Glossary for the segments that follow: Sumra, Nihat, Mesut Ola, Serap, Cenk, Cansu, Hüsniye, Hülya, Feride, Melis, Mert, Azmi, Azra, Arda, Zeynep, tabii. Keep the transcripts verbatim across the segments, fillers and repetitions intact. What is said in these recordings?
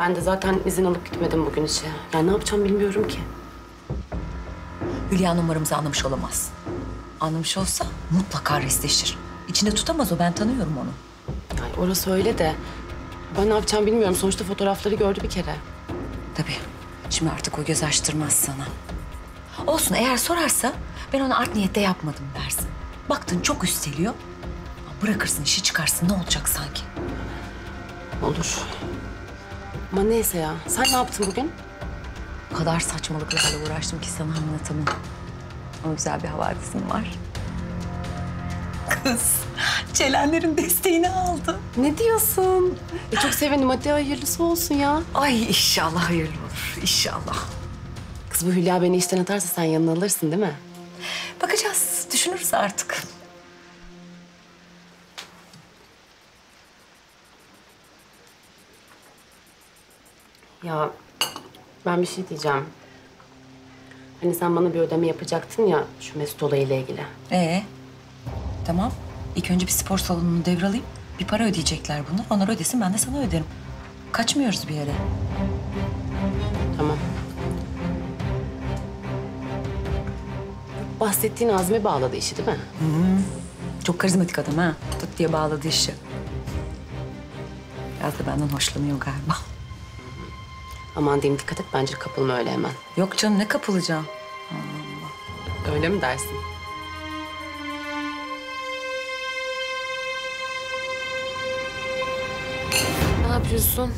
Ben de zaten izin alıp gitmedim bugün işe. Yani ne yapacağım bilmiyorum ki. Hülya numaramızı anlamış olamaz. Anlamış olsa mutlaka restleşir. İçinde tutamaz o, ben tanıyorum onu. Yani orası öyle de ben ne yapacağım bilmiyorum. Sonuçta fotoğrafları gördü bir kere. Tabii. Şimdi artık o göz açtırmaz sana. Olsun, eğer sorarsa ben ona art niyette yapmadım dersin. Baktın çok üsteliyor. Bırakırsın, işi çıkarsın, ne olacak sanki? Olur. Ama neyse ya, sen ne yaptın bugün? O kadar saçmalıklarla uğraştım ki sana anlatamam. Ama güzel bir havadisim var. Kız, Çelenlerin desteğini aldı. Ne diyorsun? E, çok sevindim, hadi hayırlısı olsun ya. Ay inşallah hayırlı olur, inşallah. Kız, bu Hülya beni işten atarsa sen yanına alırsın değil mi? Bakacağız, düşünürüz artık. Ya ben bir şey diyeceğim. Hani sen bana bir ödeme yapacaktın ya şu Mesut Ola ile ilgili. Ee, tamam. İlk önce bir spor salonunu devralayım. Bir para ödeyecekler bunu. Onlar ödesin, ben de sana öderim. Kaçmıyoruz bir yere. Tamam. Bahsettiğin Azmi bağladı işi değil mi? Hmm. Çok karizmatik adam ha. Tut diye bağladı işi. Biraz da benden hoşlanıyor galiba. Aman diyeyim, dikkat et, bence kapılma öyle hemen. Yok canım, ne kapılacağım? Allah. Öyle mi dersin? Ne yapıyorsun?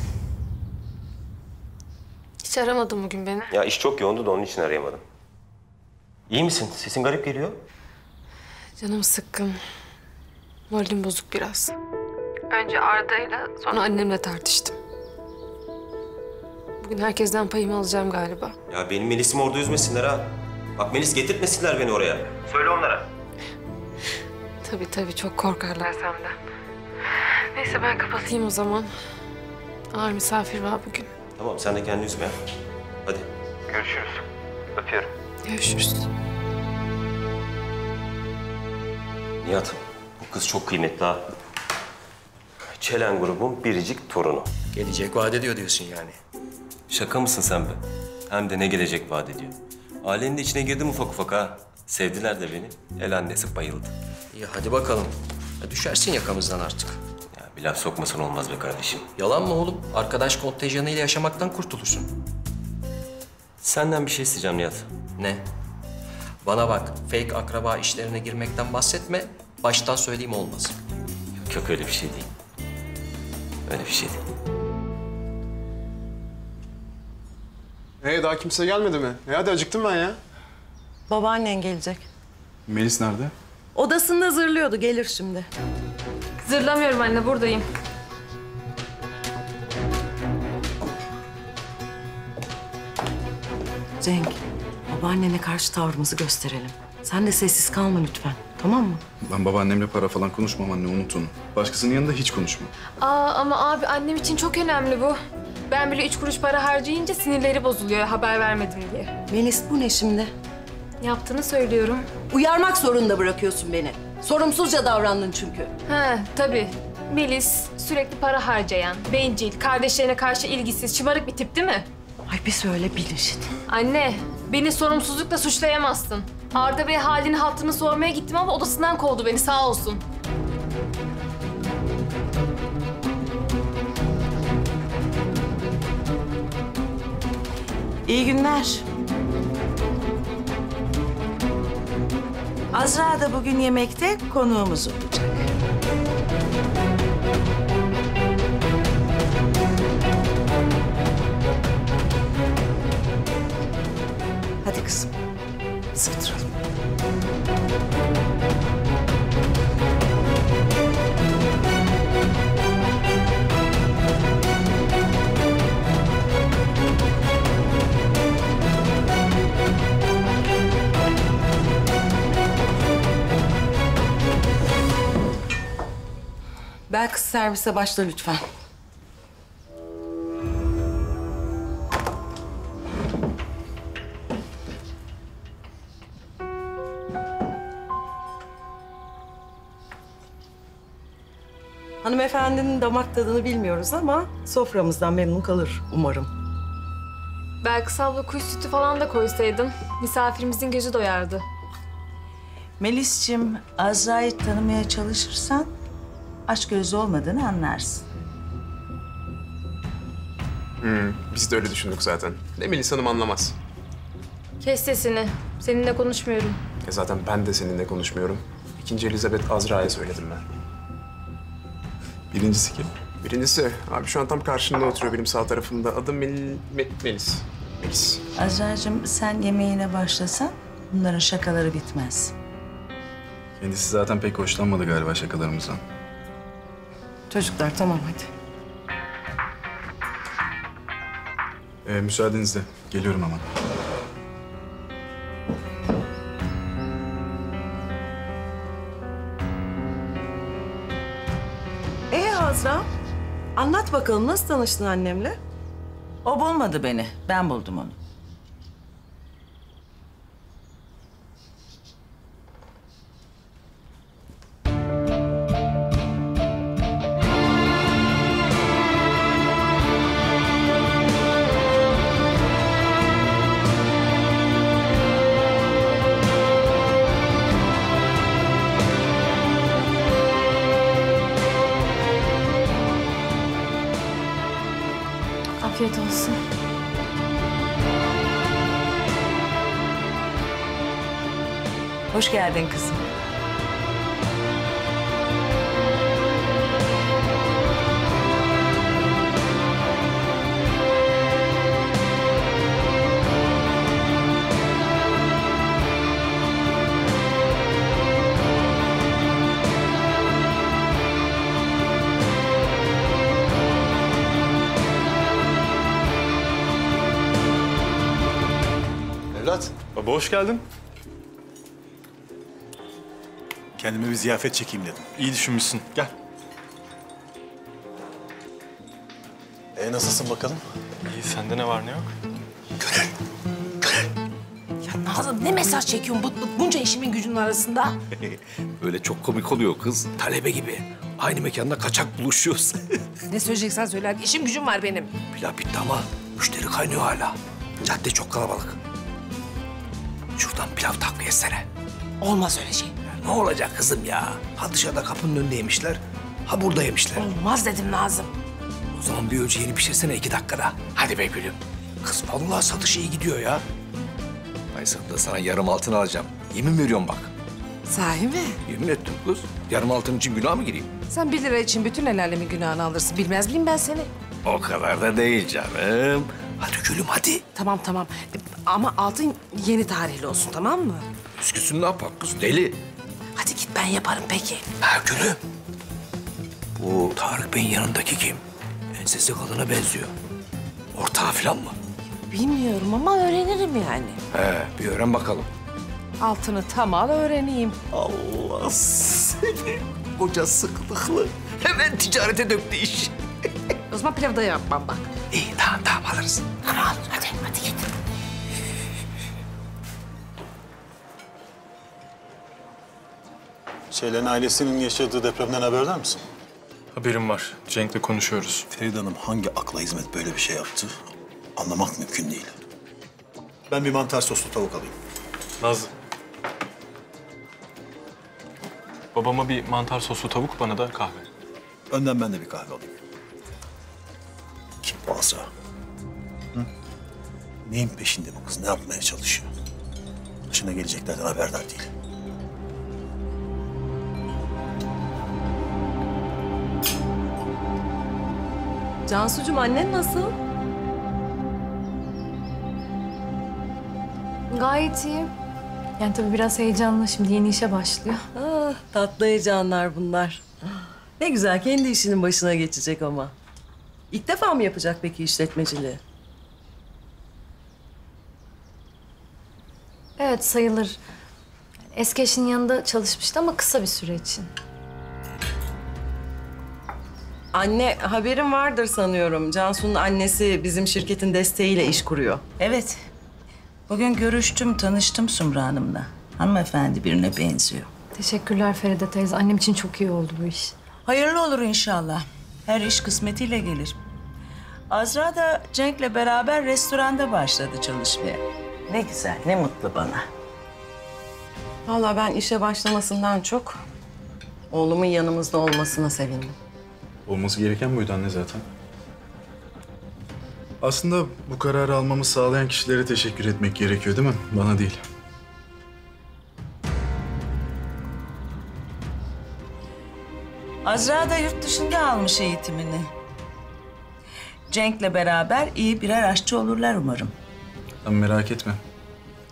Hiç aramadın bugün beni. Ya iş çok yoğundu da onun için arayamadım. İyi misin? Sesin garip geliyor. Canım sıkkın. Moralim bozuk biraz. Önce Arda'yla, sonra annemle tartıştım. Bugün herkesten payımı alacağım galiba. Ya benim Melis'imi orada üzmesinler ha. Bak Melis getirtmesinler beni oraya. Söyle onlara. Tabii tabii, çok korkarlar senden. Neyse ben kapatayım o zaman. Ağır misafir var bugün. Tamam, sen de kendini üzme. Hadi. Görüşürüz. Öpüyorum. Görüşürüz. Nihat, bu kız çok kıymetli ha. Çelen grubun biricik torunu. Gelecek vaat ediyor diyorsun yani. Şaka mısın sen be? Hem de ne gelecek vaat ediyor. Ailenin de içine girdim ufak ufak ha. Sevdiler de beni. El annesi bayıldı. İyi hadi bakalım. Ya düşersin yakamızdan artık. Ya bir laf sokmasan olmaz be kardeşim. Yalan mı oğlum? Arkadaş kontenjanıyla yaşamaktan kurtulursun. Senden bir şey isteyeceğim Nihat. Ne? Bana bak, fake akraba işlerine girmekten bahsetme. Baştan söyleyeyim, olmaz. Yok yok, öyle bir şey değil. Öyle bir şey değil. Ee, daha kimse gelmedi mi? E hadi, acıktım ben ya. Babaannen gelecek. Melis nerede? Odasında zırlıyordu, gelir şimdi. Zırlamıyorum anne, buradayım. Cenk, babaannene karşı tavrımızı gösterelim. Sen de sessiz kalma lütfen, tamam mı? Ben babaannemle para falan konuşmam anne, unut onu. Başkasının yanında hiç konuşma. Aa, ama abi annem için çok önemli bu. Ben bile üç kuruş para harcayınca sinirleri bozuluyor, haber vermedim diye. Melis, bu ne şimdi? Yaptığını söylüyorum. Uyarmak zorunda bırakıyorsun beni. Sorumsuzca davrandın çünkü. Ha tabii. Melis sürekli para harcayan, bencil, kardeşlerine karşı ilgisiz, şımarık bir tip değil mi? Ay bir söyle bil işte. Anne, beni sorumsuzlukla suçlayamazsın. Arda Bey halini hatırını sormaya gittim ama odasından kovdu beni, sağ olsun. İyi günler. Azra da bugün yemekte konuğumuz olacak. Hadi kızım, biz oturalım. Belki servise başla lütfen. Hanımefendinin damak tadını bilmiyoruz ama soframızdan memnun kalır umarım. Belki abla kuş sütü falan da koysaydın misafirimizin gözü doyardı. Melis'ciğim, Azra'yı tanımaya çalışırsan aç gözlü olmadığını anlarsın. Hmm, biz de öyle düşündük zaten. Ne Melis Hanım anlamaz. Kes sesini. Seninle konuşmuyorum. E zaten ben de seninle konuşmuyorum. İkinci Elizabeth Azra'ya söyledim ben. Birincisi kim? Birincisi, abi şu an tam karşında oturuyor benim sağ tarafımda. Adı Mel Me Melis. Melis. Azra'cığım sen yemeğine başlasan bunların şakaları bitmez. Kendisi zaten pek hoşlanmadı galiba şakalarımızdan. Çocuklar tamam hadi. Ee, müsaadenizle geliyorum ama. Ee Azra, anlat bakalım nasıl tanıştın annemle? O bulmadı beni, ben buldum onu. Afiyet olsun. Hoş geldin kızım. Baba hoş geldin. Kendime bir ziyafet çekeyim dedim. İyi düşünmüşsün. Gel. Ee nasılsın bakalım? İyi. Sende ne var ne yok? Gönül. Gönül. Ya Nazım ne mesaj çekiyorsun bıt bıt bunca işimin gücünün arasında? Böyle çok komik oluyor kız. Talebe gibi. Aynı mekanda kaçak buluşuyoruz. Ne söyleyeceksen söyle. İşim gücüm var benim. Pilav bitti ama müşteri kaynıyor hala. Cadde çok kalabalık. Şuradan pilav takviye etsene. Olmaz öyle şey. Ne olacak kızım ya? Ha dışarıda kapının önünde yemişler, ha burada yemişler. Olmaz dedim Nazım. O zaman bir ölçü yeni pişirsene iki dakikada. Hadi be gülüm. Kız vallahi satış iyi gidiyor ya. Aysan'da sana yarım altın alacağım. Yemin veriyorum bak. Sahi mi? Yemin ettim kız. Yarım altın için günah mı gireyim? Sen bir lira için bütün el alemin günahını alırsın. Bilmez miyim ben seni? O kadar da değil canım. Hadi gülüm hadi. Tamam tamam. Ama altın yeni tarihli olsun tamam mı? Üsküsünü ne yapak kız deli. Hadi git ben yaparım peki. Ha gülüm. Bu Tarık Bey'in yanındaki kim? Ensesi kadına benziyor. Ortağı falan mı? Bilmiyorum ama öğrenirim yani. He bir öğren bakalım. Altını tam al öğreneyim. Allah seni. Koca sıklıklı. Hemen ticarete döktü iş. O zaman pilavı da yapmam bak. İyi tamam tamam alırız. Tamam al hadi hadi git. Şeylerin ailesinin yaşadığı depremden haberdar mısın? Haberim var. Cenk'le konuşuyoruz. Feride Hanım hangi akla hizmet böyle bir şey yaptı? Anlamak mümkün değil. Ben bir mantar soslu tavuk alayım. Nazlı. Babama bir mantar soslu tavuk, bana da kahve. Önden ben de bir kahve alayım. Kim bu Azra? Hı? Neyin peşinde bu kız? Ne yapmaya çalışıyor? Başına geleceklerden haberdar değil. Cansucuğum annen nasıl? Gayet iyi. Yani tabii biraz heyecanlı şimdi yeni işe başlıyor. Ah, tatlı heyecanlar bunlar. Ne güzel kendi işinin başına geçecek ama. İlk defa mı yapacak peki işletmeciliği? Evet sayılır. Eski eşinin yanında çalışmıştı ama kısa bir süre için. Anne, haberin vardır sanıyorum. Cansu'nun annesi bizim şirketin desteğiyle iş kuruyor. Evet. Bugün görüştüm, tanıştım Sumra Hanım'la. Hanımefendi birine benziyor. Teşekkürler Feride teyze. Annem için çok iyi oldu bu iş. Hayırlı olur inşallah. Her iş kısmetiyle gelir. Azra da Cenk'le beraber restoranda başladı çalışmaya. Ne güzel, ne mutlu bana. Vallahi ben işe başlamasından çok oğlumun yanımızda olmasına sevindim. Olması gereken buydu anne zaten. Aslında bu kararı almamı sağlayan kişilere teşekkür etmek gerekiyor değil mi? Bana değil. Azra da yurt dışında almış eğitimini. Cenk'le beraber iyi birer aşçı olurlar umarım. Ama merak etme.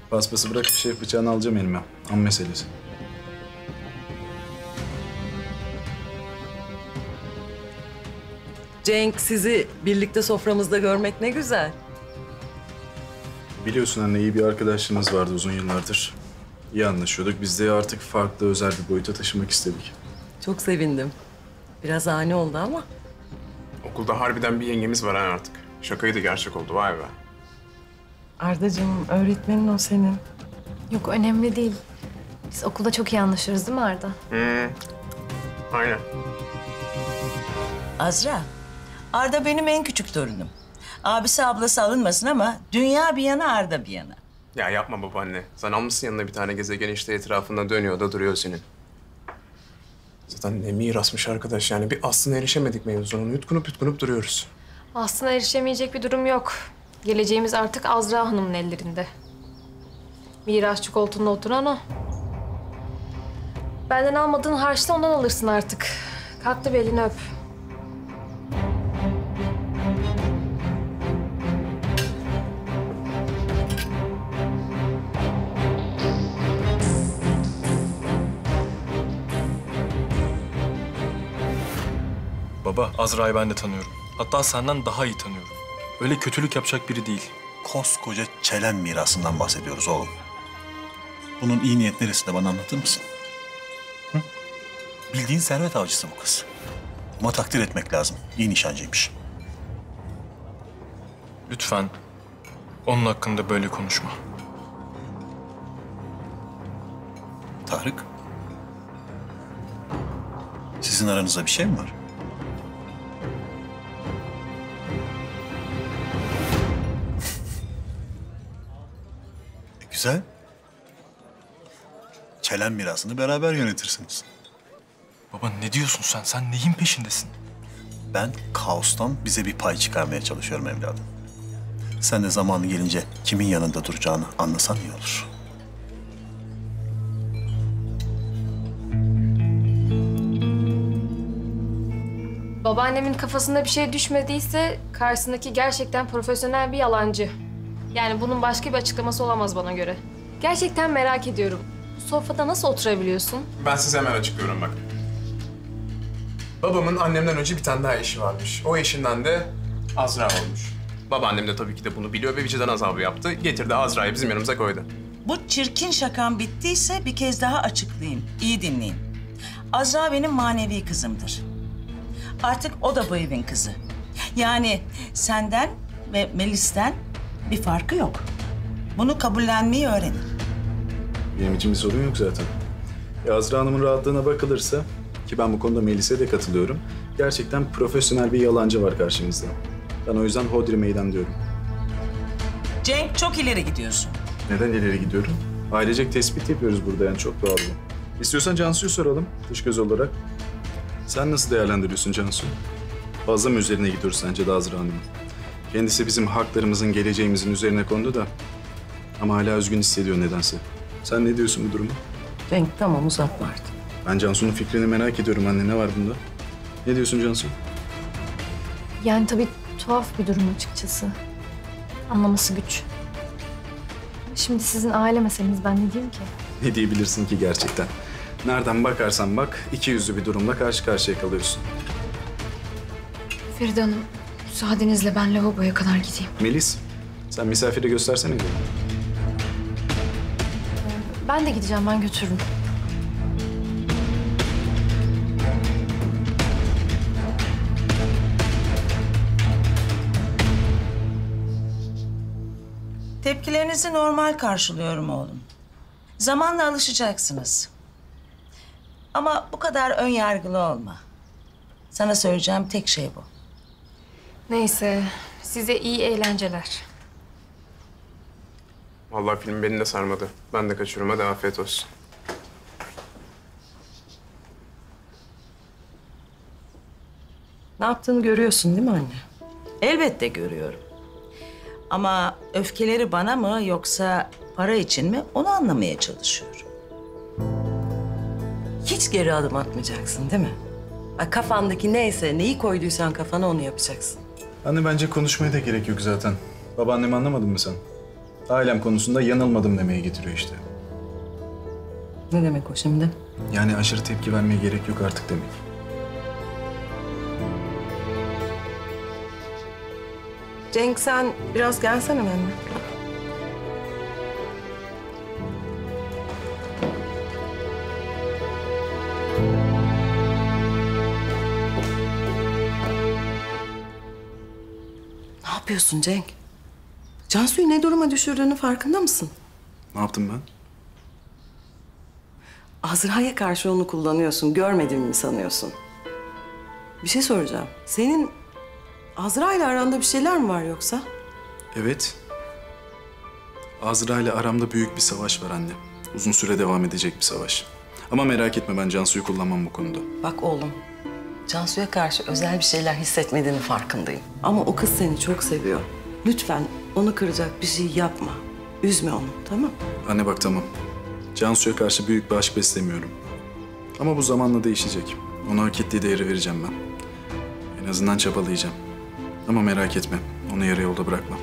Paspası bırakıp şef bıçağını alacağım elime. An meselesi. Cenk, sizi birlikte soframızda görmek ne güzel. Biliyorsun anne, iyi bir arkadaşlığımız vardı uzun yıllardır. İyi anlaşıyorduk. Biz de artık farklı, özel bir boyuta taşımak istedik. Çok sevindim. Biraz ani oldu ama. Okulda harbiden bir yengemiz var ha artık. Şakayı da gerçek oldu, vay be. Ardacığım, öğretmenin o senin. Yok, önemli değil. Biz okulda çok iyi anlaşırız değil mi Arda? Hmm, aynen. Azra, Arda benim en küçük torunum. Abisi ablası alınmasın ama dünya bir yana, Arda bir yana. Ya yapma babaanne. Sen almışsın yanına bir tane gezegen, işte etrafında dönüyor da duruyor senin. Zaten ne mirasmış arkadaş yani. Bir aslına erişemedik mevzunun. Yutkunup yutkunup duruyoruz. Aslına erişemeyecek bir durum yok. Geleceğimiz artık Azra Hanım'ın ellerinde. Mirasçı koltuğunda oturan o. Benden almadığın harçla ondan alırsın artık. Kalk da bir elini öp. Baba, Azra'yı ben de tanıyorum. Hatta senden daha iyi tanıyorum. Öyle kötülük yapacak biri değil. Koskoca çelen mirasından bahsediyoruz oğlum. Bunun iyi niyet neresinde bana anlatır mısın? Hı? Bildiğin servet avcısı bu kız. Ama takdir etmek lazım. İyi nişancıymış. Lütfen onun hakkında böyle konuşma. Tarık, sizin aranızda bir şey mi var? Güzel. Çelen mirasını beraber yönetirsiniz. Baba ne diyorsun sen? Sen neyin peşindesin? Ben kaostan bize bir pay çıkarmaya çalışıyorum evladım. Sen de zamanı gelince kimin yanında duracağını anlasan iyi olur. Babaannemin kafasında bir şey düşmediyse karşısındaki gerçekten profesyonel bir yalancı. Yani bunun başka bir açıklaması olamaz bana göre. Gerçekten merak ediyorum. Sofrada nasıl oturabiliyorsun? Ben size hemen açıklıyorum bak. Babamın annemden önce bir tane daha eşi varmış. O eşinden de Azra olmuş. Babaannem de tabii ki de bunu biliyor ve vicdan azabı yaptı. Getirdi Azra'yı bizim yanımıza koydu. Bu çirkin şakan bittiyse bir kez daha açıklayayım. İyi dinleyin. Azra benim manevi kızımdır. Artık o da bu evin kızı. Yani senden ve Melis'ten bir farkı yok. Bunu kabullenmeyi öğrenin. Benim için bir sorun yok zaten. Ya Azra Hanım'ın rahatlığına bakılırsa, ki ben bu konuda Melis'e de katılıyorum, gerçekten profesyonel bir yalancı var karşımızda. Ben o yüzden hodri meydan diyorum. Cenk, çok ileri gidiyorsun. Neden ileri gidiyorum? Ailecek tespit yapıyoruz burada yani, çok doğal bu. İstiyorsan Cansu'yu soralım dış göz olarak. Sen nasıl değerlendiriyorsun Cansu? Fazla mı üzerine gidiyoruz sence de Azra Hanım'ın? Kendisi bizim haklarımızın, geleceğimizin üzerine kondu da ama hala üzgün hissediyor nedense. Sen ne diyorsun bu duruma? Cenk, tamam uzatma artık. Ben Cansu'nun fikrini merak ediyorum anne. Ne var bunda? Ne diyorsun Cansu? Yani tabii tuhaf bir durum açıkçası. Anlaması güç. Şimdi sizin aile meseleniz, ben ne diyeyim ki? Ne diyebilirsin ki gerçekten? Nereden bakarsan bak iki yüzlü bir durumla karşı karşıya kalıyorsun. Feride Hanım, müsaadenizle ben lavaboya kadar gideyim. Melis, sen misafire göstersene. Ben de gideceğim, ben götürürüm. Tepkilerinizi normal karşılıyorum oğlum. Zamanla alışacaksınız. Ama bu kadar ön yargılı olma. Sana söyleyeceğim tek şey bu. Neyse, size iyi eğlenceler. Vallahi film beni de sarmadı. Ben de kaçırıyorum. Hadi afiyet olsun. Ne yaptığını görüyorsun değil mi anne? Elbette görüyorum. Ama öfkeleri bana mı yoksa para için mi onu anlamaya çalışıyorum. Hiç geri adım atmayacaksın değil mi? Bak kafandaki neyse, neyi koyduysan kafana onu yapacaksın. Anne bence konuşmaya da gerek yok zaten. Babaannemi anlamadın mı sen? Ailem konusunda yanılmadım demeye getiriyor işte. Ne demek o şimdi? Yani aşırı tepki vermeye gerek yok artık demek. Cenk sen biraz gelsene benimle. Ne yapıyorsun Cenk? Cansu'yu ne duruma düşürdüğünün farkında mısın? Ne yaptım ben? Azra'ya karşı onu kullanıyorsun, görmediğimi mi sanıyorsun? Bir şey soracağım. Senin Azra ile aranda bir şeyler mi var yoksa? Evet. Azra ile aramda büyük bir savaş var anne. Uzun süre devam edecek bir savaş. Ama merak etme ben Cansu'yu kullanmam bu konuda. Bak oğlum, Cansu'ya karşı özel bir şeyler hissetmediğinin farkındayım. Ama o kız seni çok seviyor. Lütfen onu kıracak bir şey yapma. Üzme onu, tamam? Anne bak tamam. Cansu'ya karşı büyük bir aşk beslemiyorum. Ama bu zamanla değişecek. Ona hak ettiği değeri vereceğim ben. En azından çabalayacağım. Ama merak etme, onu yarı yolda bırakmam.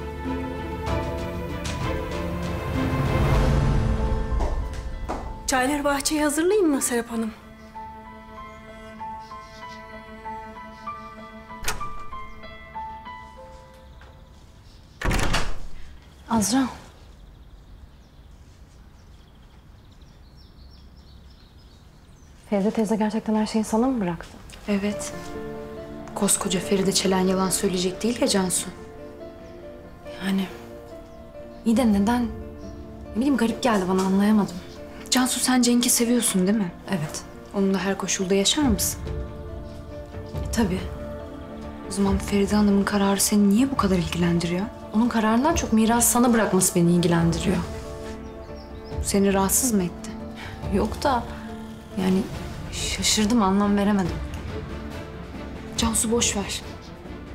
Çayları bahçeye hazırlayayım mı Serap Hanım? Azra. Feride teyze gerçekten her şeyi sana mı bıraktı? Evet. Koskoca Feride Çelen yalan söyleyecek değil ya Cansu. Yani iyi de neden? Ne bileyim garip geldi bana anlayamadım. Cansu sen Cenk'i seviyorsun değil mi? Evet. Onunla her koşulda yaşar mısın? E, tabii. O zaman Feride Hanım'ın kararı seni niye bu kadar ilgilendiriyor? Onun kararından çok miras sana bırakması beni ilgilendiriyor. Seni rahatsız mı etti? Yok da yani şaşırdım anlam veremedim. Cansu boş ver.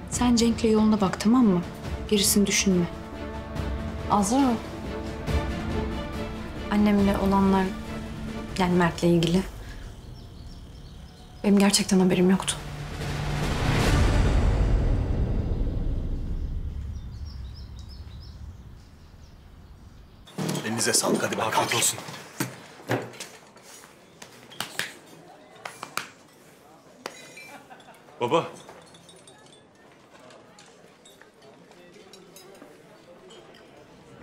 Sen Cenk'le yoluna bak tamam mı? Gerisini düşünme. Azra mı? Annemle olanlar yani Mert'le ilgili. Benim gerçekten haberim yoktu. Elinize sağlık hadi bakalım. Afiyet olsun. Baba.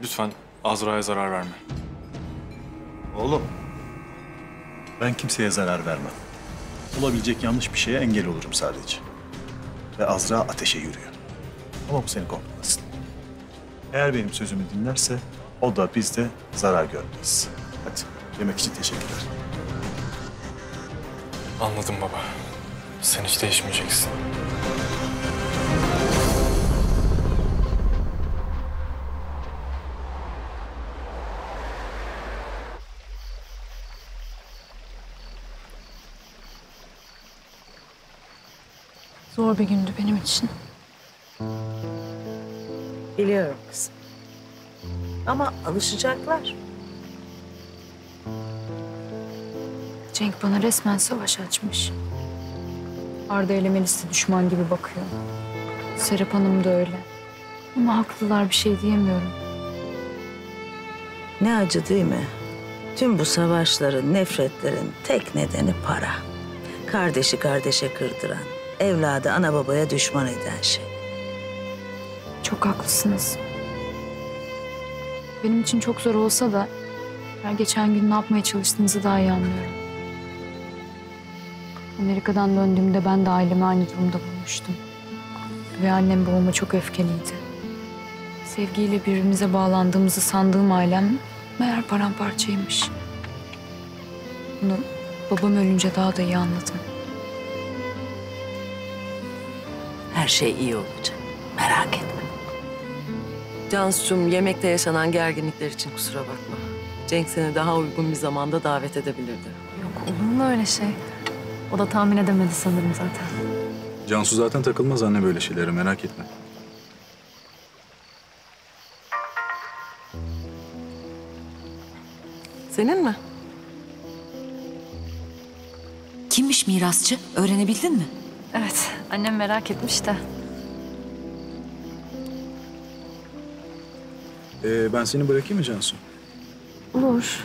Lütfen Azra'ya zarar verme. Oğlum. Ben kimseye zarar vermem. Olabilecek yanlış bir şeye engel olurum sadece. Ve Azra ateşe yürüyor. Ama bu seni korkutmasın. Eğer benim sözümü dinlerse o da biz de zarar görmeyiz. Hadi yemek için teşekkürler. Anladım baba. Sen hiç değişmeyeceksin. Zor bir gündü benim için. Biliyorum kızım. Ama alışacaklar. Cenk bana resmen savaş açmış. Arda ile Melis'e düşman gibi bakıyor. Serap Hanım da öyle. Ama haklılar bir şey diyemiyorum. Ne acı değil mi? Tüm bu savaşların, nefretlerin tek nedeni para. Kardeşi kardeşe kırdıran, evladı ana babaya düşman eden şey. Çok haklısınız. Benim için çok zor olsa da her geçen gün ne yapmaya çalıştığınızı daha iyi anlıyorum. Amerika'dan döndüğümde ben de ailemi aynı durumda bulmuştum. Ve annem babama çok öfkeliydi. Sevgiyle birbirimize bağlandığımızı sandığım ailem meğer paramparçaymış. Bunu babam ölünce daha da iyi anladım. Her şey iyi olacak. Merak etme. Cansu'cum, yemekte yaşanan gerginlikler için kusura bakma. Cenk seni daha uygun bir zamanda davet edebilirdi. Yok, olur mu öyle şey? O da tahmin edemedi sanırım zaten. Cansu zaten takılmaz anne böyle şeylere, merak etme. Senin mi? Kimmiş mirasçı? Öğrenebildin mi? Evet, annem merak etmiş de. Ee, ben seni bırakayım mı Cansu? Olur.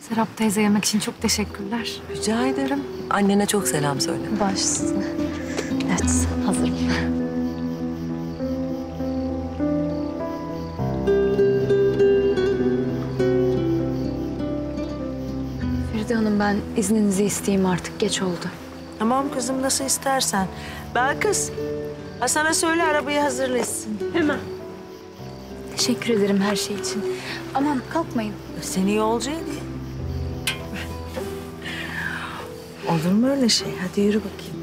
Serap teyze yemek için çok teşekkürler. Rica ederim. Annene çok selam söyle. Başsın. Evet, hazırım. Feride Hanım, ben izninizi isteyeyim artık. Geç oldu. Tamam kızım, nasıl istersen. Ben kız, Hasan'a söyle arabayı hazırlasın. Hemen. Teşekkür ederim her şey için. Aman kalkmayın. Seni yolcuya diye. Olur mu öyle şey? Hadi yürü bakayım.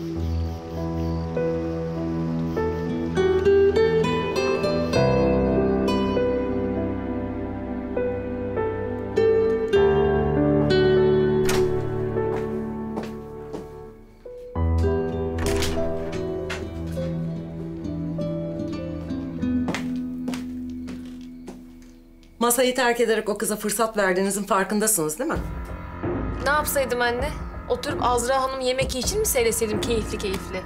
Masayı terk ederek o kıza fırsat verdiğinizin farkındasınız değil mi? Ne yapsaydım anne? Oturup Azra Hanım yemek için mi seyretseydim keyifli keyifli?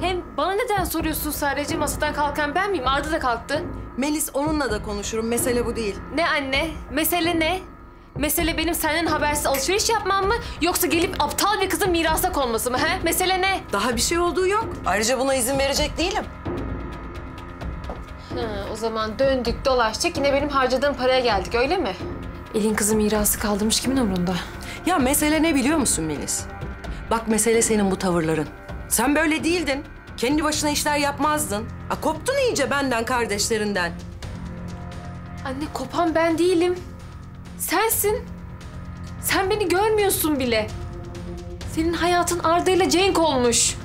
Hem bana neden soruyorsun, sadece masadan kalkan ben miyim? Arda da kalktı. Melis, onunla da konuşurum. Mesele bu değil. Ne anne? Mesele ne? Mesele benim senden habersiz alışveriş yapmam mı? Yoksa gelip aptal bir kızın mirasa konması mı? He? Mesele ne? Daha bir şey olduğu yok. Ayrıca buna izin verecek değilim. Ha, o zaman döndük dolaştık yine benim harcadığım paraya geldik, öyle mi? Elin kızı mirası kaldırmış, kimin umrunda? Ya mesele ne biliyor musun Melis? Bak mesele senin bu tavırların. Sen böyle değildin. Kendi başına işler yapmazdın. Ha, koptun iyice benden, kardeşlerinden. Anne, kopan ben değilim. Sensin. Sen beni görmüyorsun bile. Senin hayatın Arda ile Cenk olmuş.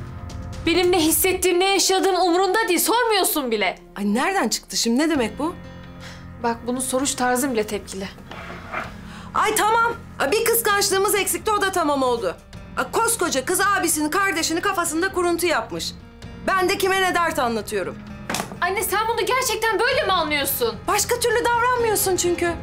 Benim ne hissettiğim, ne yaşadığım umurunda değil. Sormuyorsun bile. Ay nereden çıktı şimdi? Ne demek bu? Bak bunun soruş tarzı bile tepkili. Ay tamam. Bir kıskançlığımız eksikti, o da tamam oldu. Koskoca kız abisini, kardeşini kafasında kuruntu yapmış. Ben de kime ne dert anlatıyorum. Anne sen bunu gerçekten böyle mi anlıyorsun? Başka türlü davranmıyorsun çünkü.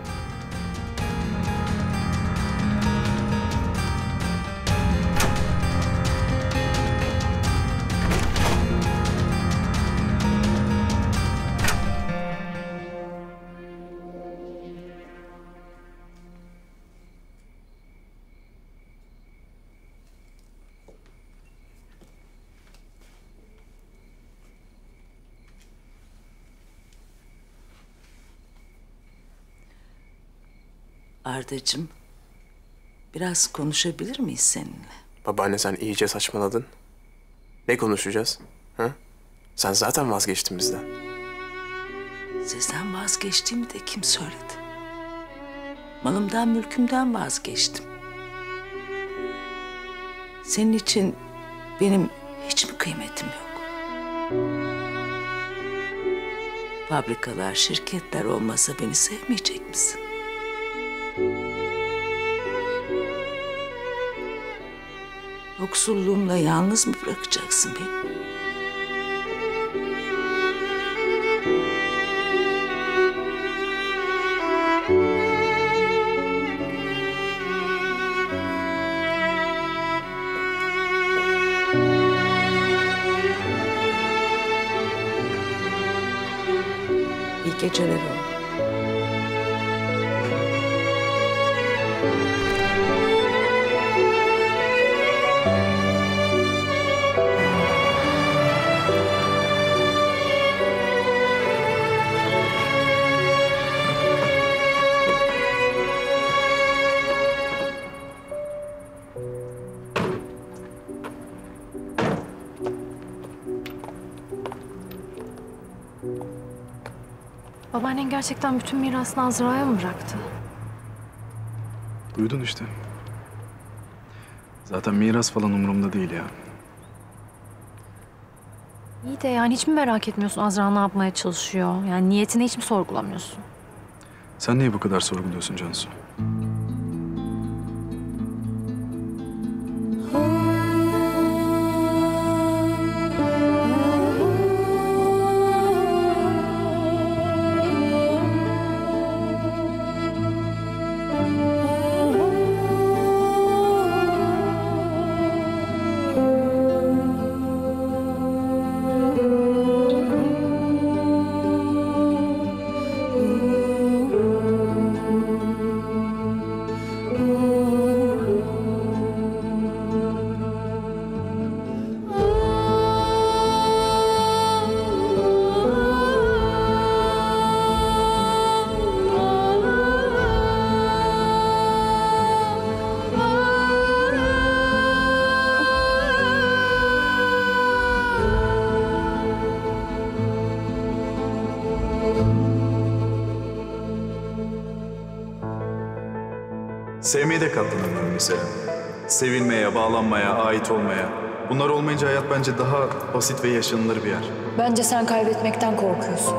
Ardacığım, biraz konuşabilir miyiz seninle? Babaanne sen iyice saçmaladın. Ne konuşacağız? Ha? Sen zaten vazgeçtin bizden. Sizden vazgeçtiğimi de kim söyledi? Malımdan, mülkümden vazgeçtim. Senin için benim hiç mi kıymetim yok? Fabrikalar, şirketler olmasa beni sevmeyecek misin? Yoksulluğumla yalnız mı bırakacaksın beni? İyi geceler oğlum. Babaannen gerçekten bütün mirasını Azra'ya mı bıraktı? Duydun işte. Zaten miras falan umurumda değil ya. İyi de yani hiç mi merak etmiyorsun Azra ne yapmaya çalışıyor? Yani niyetini hiç mi sorgulamıyorsun? Sen niye bu kadar sorguluyorsun Cansu? Sevmeyi de kattın ömrüm mesela. Sevilmeye, bağlanmaya, ait olmaya. Bunlar olmayınca hayat bence daha basit ve yaşanılır bir yer. Bence sen kaybetmekten korkuyorsun.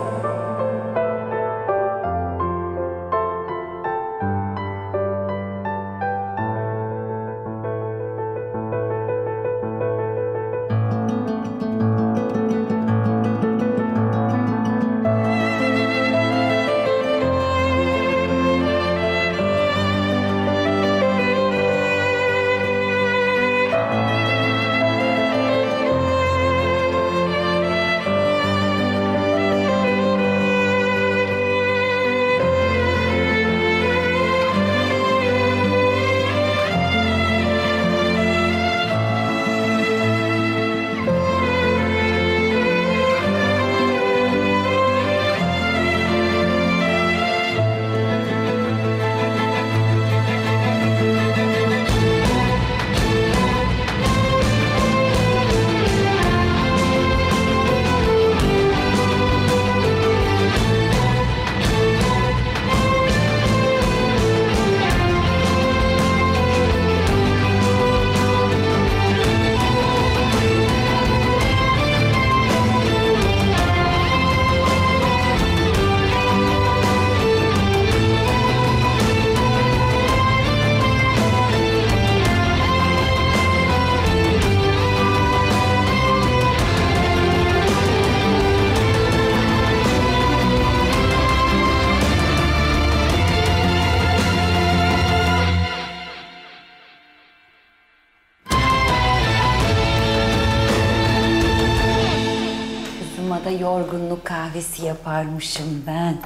Yorgunluk kahvesi yaparmışım ben.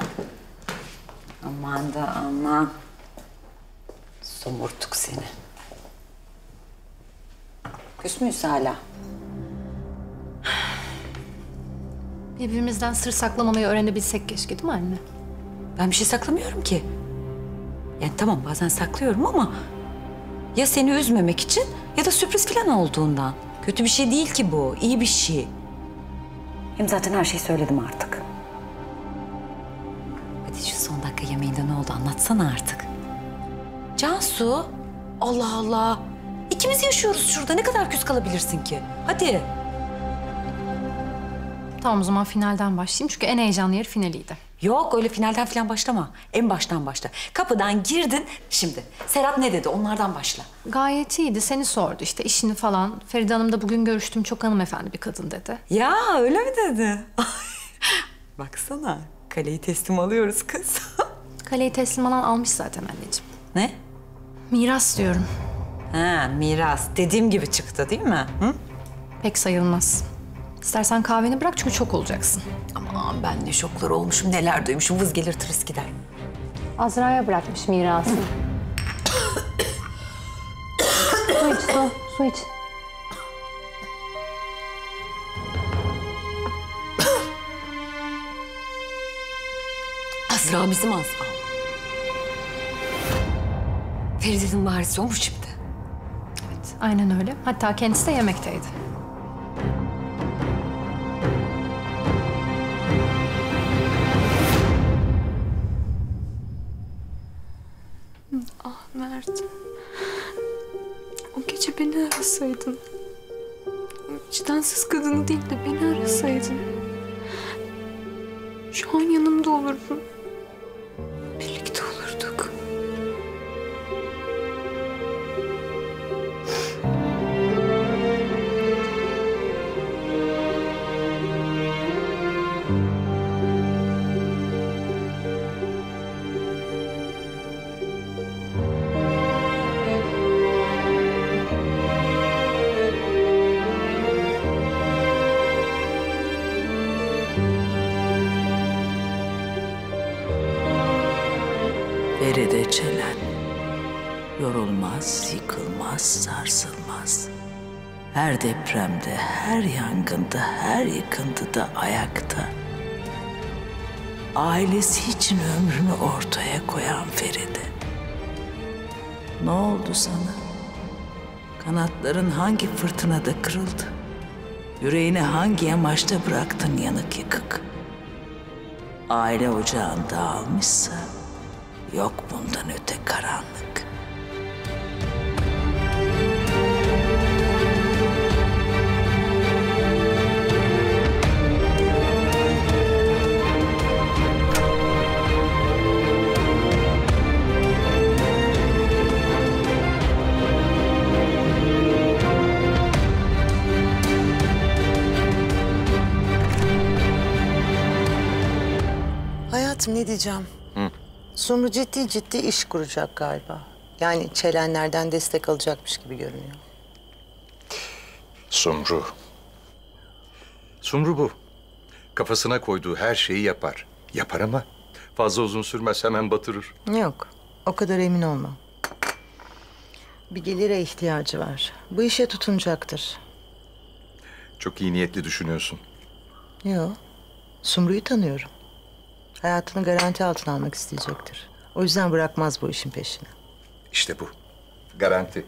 Aman da aman. Somurttuk seni. Küs müyüz hala? Birbirimizden sır saklamamayı öğrenebilsek keşke, değil mi anne? Ben bir şey saklamıyorum ki. Yani tamam bazen saklıyorum ama... ya seni üzmemek için ya da sürpriz falan olduğundan. Kötü bir şey değil ki bu, iyi bir şey. Hem zaten her şeyi söyledim artık. Hadi şu son dakika yemeğinde ne oldu anlatsana artık. Cansu, Allah Allah. İkimiz yaşıyoruz şurada, ne kadar küs kalabilirsin ki? Hadi. Tamam o zaman finalden başlayayım çünkü en heyecanlı yer finaliydi. Yok öyle finalden falan başlama. En baştan başla. Kapıdan girdin şimdi. Serap ne dedi? Onlardan başla. Gayet iyiydi. Seni sordu işte işini falan. Feride Hanım da bugün görüştüm çok hanımefendi bir kadın dedi. Ya öyle mi dedi? Baksana kaleyi teslim alıyoruz kız. Kaleyi teslim alan almış zaten anneciğim. Ne? Miras diyorum. Ha miras. Dediğim gibi çıktı değil mi? Hı? Pek sayılmaz. İstersen kahveni bırak çünkü çok olacaksın. Aman ben ne şoklar olmuşum, neler duymuşum. Vız gelir tırıs gider. Azra'ya bırakmış mirası. Su iç, su, su iç. Azra bizim Azra. Feride'nin varisi olmuş şimdi. Evet, aynen öyle. Hatta kendisi de yemekteydi. Mert, o gece beni arasaydın, vicdansız kadını değil de beni arasaydın, şu an yanımda olurdun. Birlikte olurduk. Feride Çelen, yorulmaz, yıkılmaz, sarsılmaz. Her depremde, her yangında, her yıkıntıda ayakta. Ailesi için ömrünü ortaya koyan Feride. Ne oldu sana? Kanatların hangi fırtınada kırıldı? Yüreğini hangi yamaçta bıraktın yanık yıkık? Aile ocağını dağılmışsa, yok bundan öte karanlık. Hayatım, ne diyeceğim? Hı? Sumru ciddi ciddi iş kuracak galiba. Yani Çelenlerden destek alacakmış gibi görünüyor. Sumru. Sumru bu. Kafasına koyduğu her şeyi yapar. Yapar ama fazla uzun sürmez, hemen batırır. Yok, o kadar emin olma. Bir gelire ihtiyacı var. Bu işe tutunacaktır. Çok iyi niyetli düşünüyorsun. Yok, Sumru'yu tanıyorum. Hayatını garanti altına almak isteyecektir. O yüzden bırakmaz bu işin peşini. İşte bu. Garanti.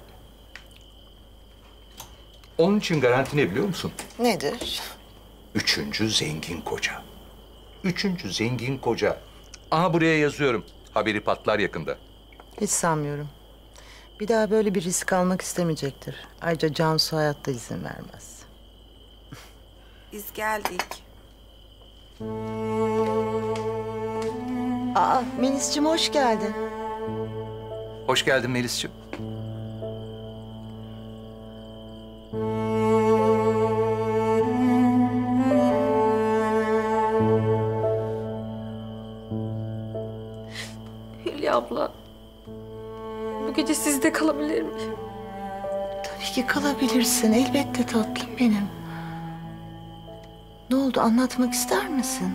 Onun için garanti ne biliyor musun? Nedir? Üçüncü zengin koca. Üçüncü zengin koca. Aha, buraya yazıyorum. Haberi patlar yakında. Hiç sanmıyorum. Bir daha böyle bir risk almak istemeyecektir. Ayrıca Cansu hayatta izin vermez. Biz geldik. Aa, Melis'ciğim hoş geldin. Hoş geldin Melis'ciğim. Hülya abla, bu gece sizde kalabilir miyim? Tabii ki kalabilirsin, elbette tatlım benim. Ne oldu, anlatmak ister misin?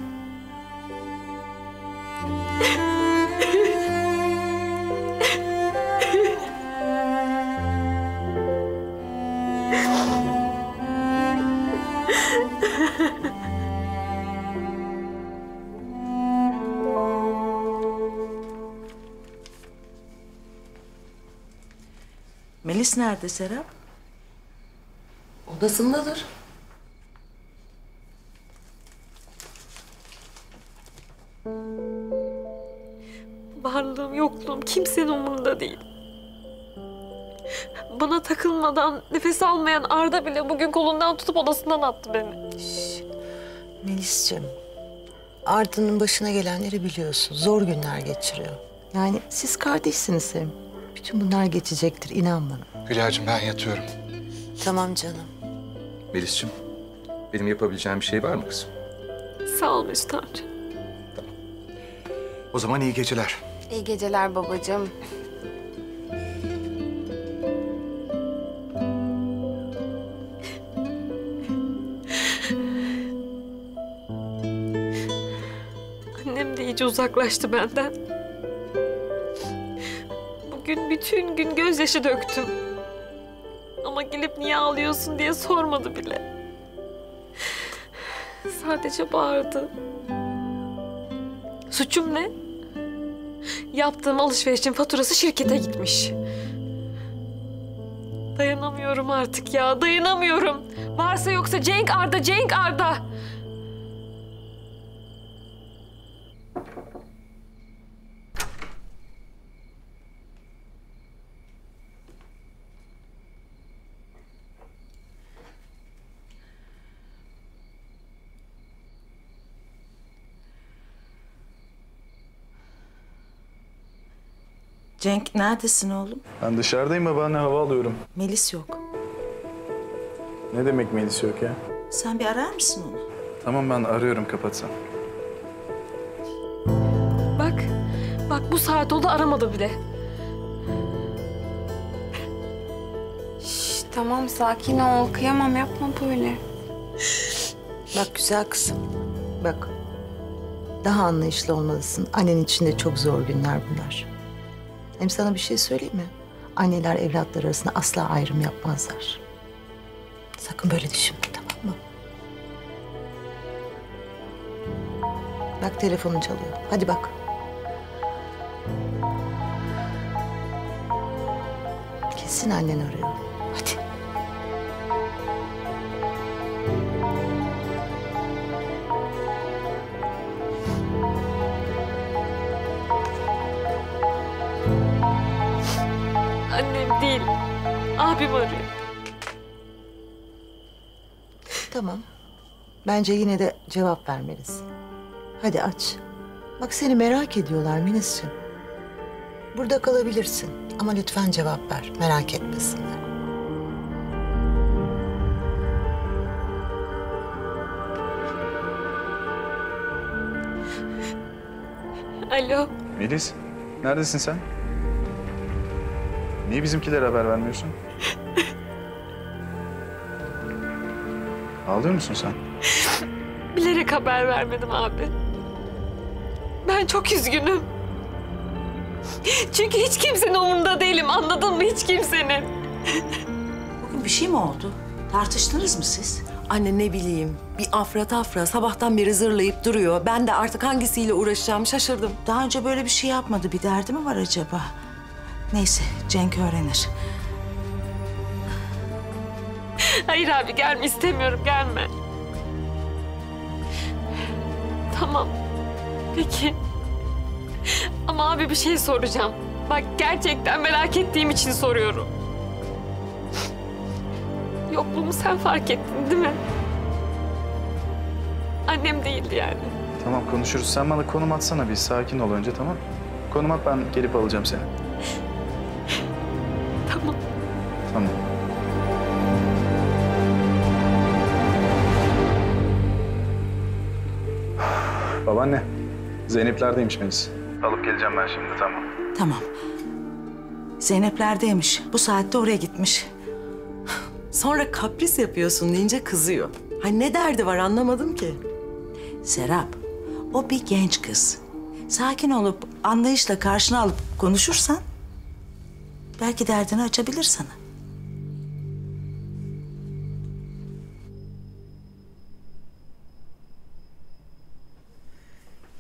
Melis nerede Serap? Odasındadır. Varlığım yokluğum kimsenin umurunda değil. Bana takılmadan, nefes almayan Arda bile bugün kolundan tutup odasından attı beni. Şş, Melis'ciğim, Arda'nın başına gelenleri biliyorsun. Zor günler geçiriyor. Yani siz kardeşsiniz Sevim. Bütün bunlar geçecektir, inan bana. Hülya'cığım, ben yatıyorum. Tamam canım. Melis'ciğim, benim yapabileceğim bir şey var mı kızım? Sağ ol Mesut amca. O zaman iyi geceler. İyi geceler babacığım. Annem de iyice uzaklaştı benden. Bugün bütün gün gözyaşı döktüm. Ama gelip niye ağlıyorsun diye sormadı bile. Sadece bağırdı. Suçum ne? Yaptığım alışverişin faturası şirkete gitmiş. Dayanamıyorum artık ya, dayanamıyorum. Varsa yoksa Cenk Arda, Cenk Arda. Cenk neredesin oğlum? Ben dışarıdayım babaanne, hava alıyorum. Melis yok. Ne demek Melis yok ya? Sen bir arar mısın onu? Tamam, ben arıyorum, kapatsan. Bak, bak bu saat oldu aramadı bile. Şş, tamam sakin ol, kıyamam, yapma böyle. Bak güzel kızım, bak. Daha anlayışlı olmalısın. Annen için de çok zor günler bunlar. Hem sana bir şey söyleyeyim mi? Anneler evlatlar arasında asla ayrım yapmazlar. Sakın böyle düşünme, tamam mı? Bak telefonun çalıyor. Hadi bak. Kesin annen arıyor. Hadi. Annem değil, abim arıyor. Tamam. Bence yine de cevap vermelisin. Hadi aç. Bak seni merak ediyorlar Melis'ciğim. Burada kalabilirsin ama lütfen cevap ver. Merak etmesinler. Alo. Melis, neredesin sen? Niye bizimkilere haber vermiyorsun? Ağlıyor musun sen? Bilerek haber vermedim abi. Ben çok üzgünüm. Çünkü hiç kimsenin umurunda değilim, anladın mı? Hiç kimsenin. Bugün bir şey mi oldu? Tartıştınız mı siz? Anne ne bileyim, bir afra tafra sabahtan beri zırlayıp duruyor. Ben de artık hangisiyle uğraşacağım şaşırdım. Daha önce böyle bir şey yapmadı, bir derdi mi var acaba? Neyse, Cenk öğrenir. Hayır abi, gelme istemiyorum, gelme. Tamam, peki. Ama abi bir şey soracağım. Bak gerçekten merak ettiğim için soruyorum. Yokluğumu sen fark ettin değil mi? Annem değildi yani. Tamam konuşuruz. Sen bana konum atsana bir, sakin ol önce tamam. Konum at, ben gelip alacağım seni. Tamam. Tamam. Babaanne, Zeynep'lerdeymiş Melis. Alıp geleceğim ben şimdi, tamam. Tamam. Zeynep'lerdeymiş. Bu saatte oraya gitmiş. Sonra kapris yapıyorsun deyince kızıyor. Hani ne derdi var anlamadım ki. Serap, o bir genç kız. Sakin olup anlayışla karşına alıp konuşursan... belki derdini açabilir sana.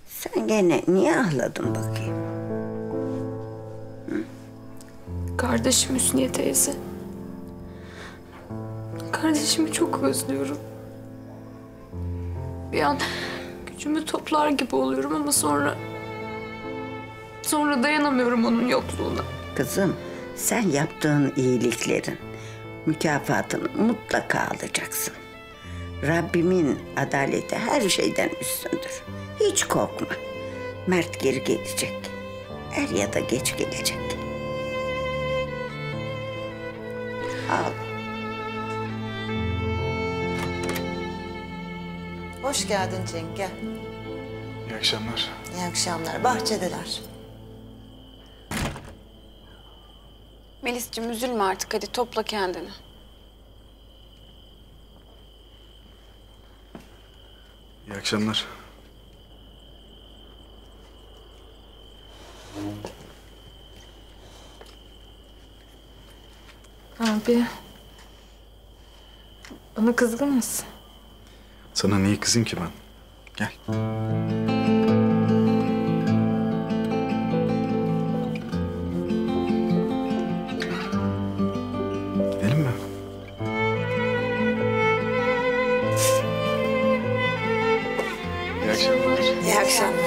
Sen gene niye ağladın bakayım? Hı? Kardeşim Hüsniye teyze. Kardeşimi çok özlüyorum. Bir an gücümü toplar gibi oluyorum ama sonra... sonra dayanamıyorum onun yokluğuna. Kızım. Sen yaptığın iyiliklerin mükafatını mutlaka alacaksın. Rabbimin adaleti her şeyden üstündür. Hiç korkma. Mert geri gelecek. Er ya da geç gelecek. Al. Hoş geldin Cenk, gel. İyi akşamlar. İyi akşamlar. Bahçedeler. Melis'ciğim üzülme artık, hadi topla kendini. İyi akşamlar. Abi... bana kızgın mısın? Sana niye kızayım ki ben? Gel. İyi akşamlar.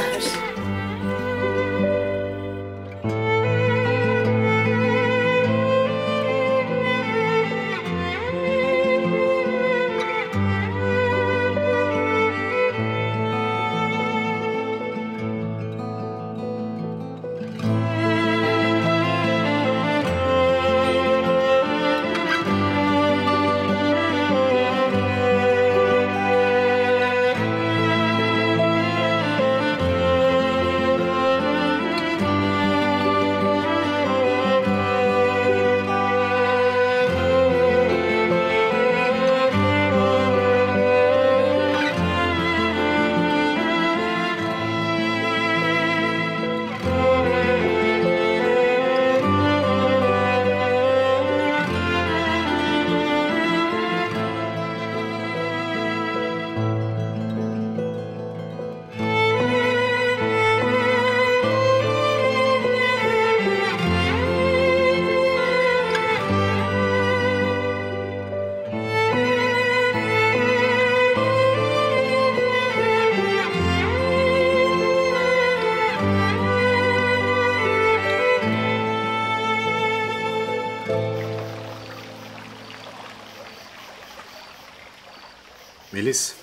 Melis,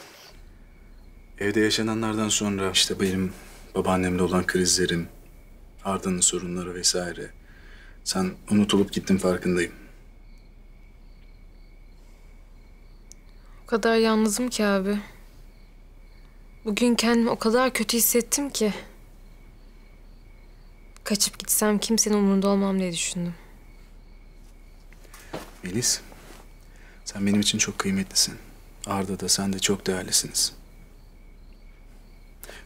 evde yaşananlardan sonra işte benim babaannemle olan krizlerim, Arda'nın sorunları vesaire. Sen unutulup gittin, farkındayım. O kadar yalnızım ki abi. Bugün kendimi o kadar kötü hissettim ki. Kaçıp gitsem kimsenin umurunda olmam diye düşündüm. Melis, sen benim için çok kıymetlisin. Arda da sen de çok değerlisiniz.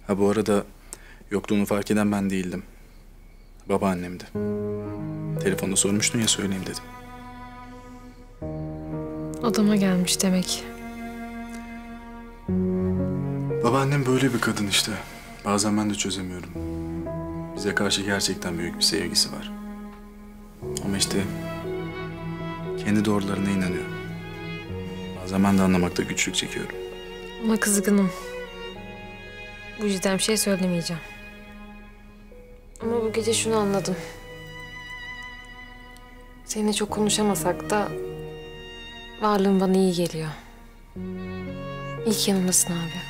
Ha bu arada yokluğunu fark eden ben değildim. Babaannemdi. Telefonda sormuştun ya, söyleyeyim dedim. Adama gelmiş demek. Babaannem böyle bir kadın işte. Bazen ben de çözemiyorum. Bize karşı gerçekten büyük bir sevgisi var. Ama işte kendi doğrularına inanıyor. Bazen ben de anlamakta güçlük çekiyorum. Ona kızgınım. Bu yüzden bir şey söylemeyeceğim. Ama bu gece şunu anladım. Seninle çok konuşamasak da varlığın bana iyi geliyor. İyi ki yanımdasın abi.